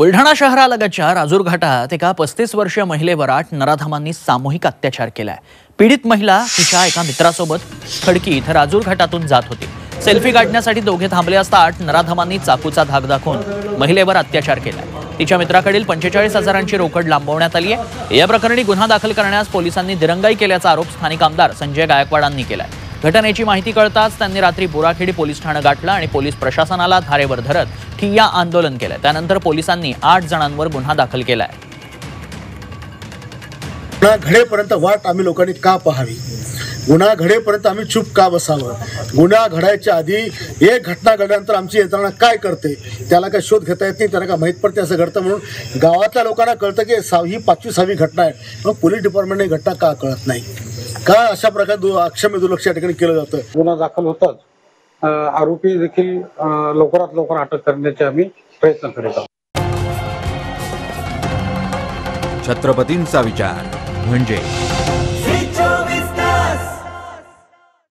बुलढाणा शहरालगतच्या राजूर घाटात एका 35 वर्षीय महिलेवर 8 नराधमांनी सामूहिक अत्याचार केलाय। पीडित महिला तिच्या एका मित्रासोबत खडकी इथं राजूर घाटातून जात होती। सेल्फी काढण्यासाठी दोघे थांबले असता 8 नराधमांनी चाकूचा धाक दाखवून महिलेवर अत्याचार केला। तिच्या मित्राकडील 45,000ची रोकड लांबवण्यात आली आहे। या प्रकरणी गुन्हा दाखल करण्यास पोलिसांनी दिरंगाई केल्याचा आरोप स्थानिक आमदार संजय गायकवाडांनी केलाय। घटनेची माहिती कळताच त्यांनी रात्री बोराखेड पोलीस ठाणे गाठला आणि पोलीस प्रशासनाला धारेवर धरत ठिय्या आंदोलन केले। त्यानंतर पोलिसांनी 8 जणांवर गुन्हा दाखल केलाय। गुन्हा घडेपर्यंत वाट आम्ही लोकांनी का पाहावी? गुन्हा घडेपर्यंत आम्ही चूप का बसावं? गुन्हा घडायच्या आधी एक घटना घडल्यानंतर आमची यंत्रणा काय करते? त्याला काय शोध घेता येत नाही, त्याला काय माहीत पडते? असं घडतं म्हणून गावातल्या लोकांना कळतं की ही 5वी 6वी घटना आहे, पण पोलीस डिपार्टमेंटने घटना का कळत नाही? का अशा प्रकारे अक्षम्य दुर्लक्ष या ठिकाणी केलं जातं? गुन्हा दाखल होताच आरोपी देखील लवकरात लवकर अटक करण्याचे आम्ही प्रयत्न करीत आहोत। छत्रपतींचा विचार म्हणजे